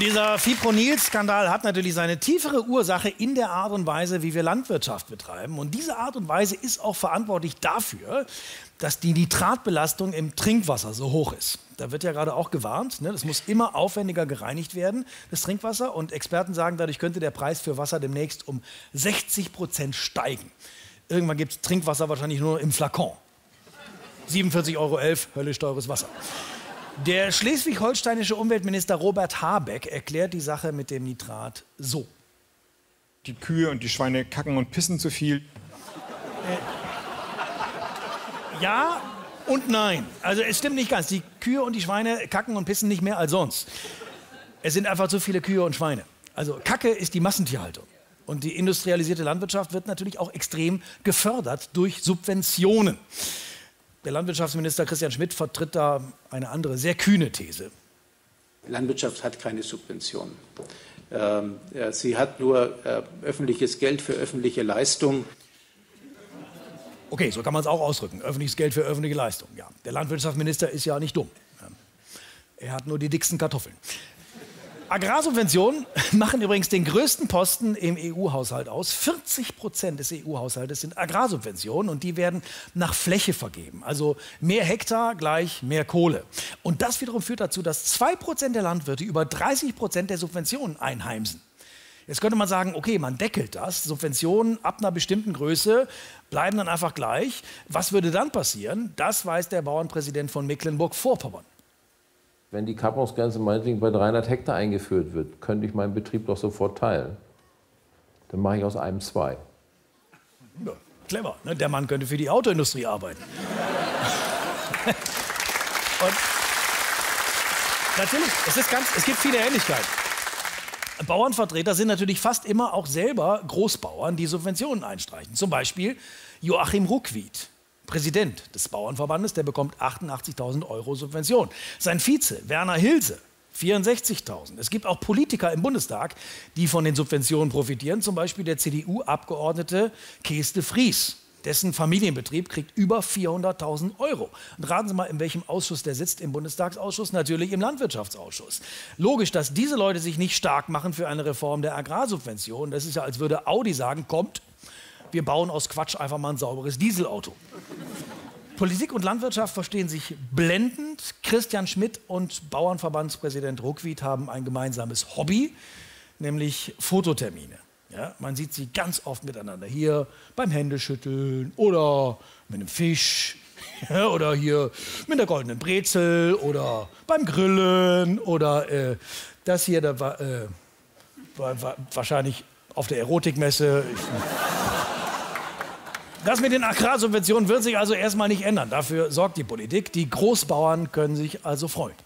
Dieser Fipronil-Skandal hat natürlich seine tiefere Ursache in der Art und Weise, wie wir Landwirtschaft betreiben. Und diese Art und Weise ist auch verantwortlich dafür, dass die Nitratbelastung im Trinkwasser so hoch ist. Da wird ja gerade auch gewarnt, ne? Das muss immer aufwendiger gereinigt werden, das Trinkwasser. Und Experten sagen, dadurch könnte der Preis für Wasser demnächst um 60% steigen. Irgendwann gibt es Trinkwasser wahrscheinlich nur im Flakon. 47,11 Euro, höllisch teures Wasser. Der schleswig-holsteinische Umweltminister Robert Habeck erklärt die Sache mit dem Nitrat so. Die Kühe und die Schweine kacken und pissen zu viel. Ja und nein. Also es stimmt nicht ganz. Die Kühe und die Schweine kacken und pissen nicht mehr als sonst. Es sind einfach zu viele Kühe und Schweine. Also Kacke ist die Massentierhaltung. Und die industrialisierte Landwirtschaft wird natürlich auch extrem gefördert durch Subventionen. Der Landwirtschaftsminister Christian Schmidt vertritt da eine andere, sehr kühne These. Landwirtschaft hat keine Subventionen. Sie hat nur öffentliches Geld für öffentliche Leistung. Okay, so kann man es auch ausdrücken. Öffentliches Geld für öffentliche Leistung, ja. Der Landwirtschaftsminister ist ja nicht dumm. Er hat nur die dicksten Kartoffeln. Agrarsubventionen machen übrigens den größten Posten im EU-Haushalt aus. 40% des EU-Haushaltes sind Agrarsubventionen und die werden nach Fläche vergeben. Also mehr Hektar gleich mehr Kohle. Und das wiederum führt dazu, dass 2% der Landwirte über 30% der Subventionen einheimsen. Jetzt könnte man sagen, okay, man deckelt das. Subventionen ab einer bestimmten Größe bleiben dann einfach gleich. Was würde dann passieren? Das weiß der Bauernpräsident von Mecklenburg-Vorpommern. Wenn die Kappungsgrenze meinetwegen bei 300 Hektar eingeführt wird, könnte ich meinen Betrieb doch sofort teilen. Dann mache ich aus einem 2. Ja, clever, ne? Der Mann könnte für die Autoindustrie arbeiten. Und natürlich, es gibt viele Ähnlichkeiten. Bauernvertreter sind natürlich fast immer auch selber Großbauern, die Subventionen einstreichen. Zum Beispiel Joachim Ruckwied. Präsident des Bauernverbandes, der bekommt 88.000 Euro Subvention. Sein Vize, Werner Hilse, 64.000. Es gibt auch Politiker im Bundestag, die von den Subventionen profitieren. Zum Beispiel der CDU-Abgeordnete Kees de Vries. Dessen Familienbetrieb kriegt über 400.000 Euro. Und raten Sie mal, in welchem Ausschuss der sitzt, im Bundestagsausschuss? Natürlich im Landwirtschaftsausschuss. Logisch, dass diese Leute sich nicht stark machen für eine Reform der Agrarsubventionen. Das ist ja, als würde Audi sagen, kommt, wir bauen aus Quatsch einfach mal ein sauberes Dieselauto. Politik und Landwirtschaft verstehen sich blendend. Christian Schmidt und Bauernverbandspräsident Ruckwied haben ein gemeinsames Hobby, nämlich Fototermine. Ja, man sieht sie ganz oft miteinander. Hier beim Händeschütteln oder mit einem Fisch ja, oder hier mit der goldenen Brezel oder beim Grillen oder das hier, da war, wahrscheinlich auf der Erotikmesse. Das mit den Agrarsubventionen wird sich also erstmal nicht ändern. Dafür sorgt die Politik. Die Großbauern können sich also freuen.